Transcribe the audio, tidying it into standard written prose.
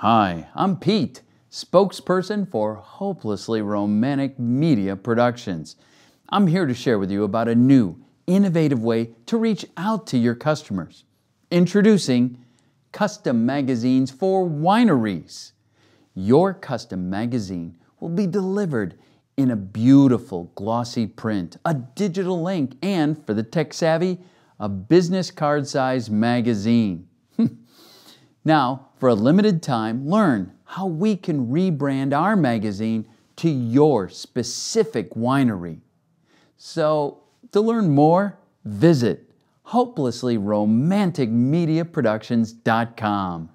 Hi, I'm Pete, spokesperson for Hopelessly Romantic Media Productions. I'm here to share with you about a new, innovative way to reach out to your customers. Introducing custom magazines for wineries. Your custom magazine will be delivered in a beautiful glossy print, a digital link, and for the tech-savvy, a business card-sized magazine. Now, for a limited time, learn how we can rebrand our magazine to your specific winery. So, to learn more, visit hopelesslyromanticmediaproductions.com.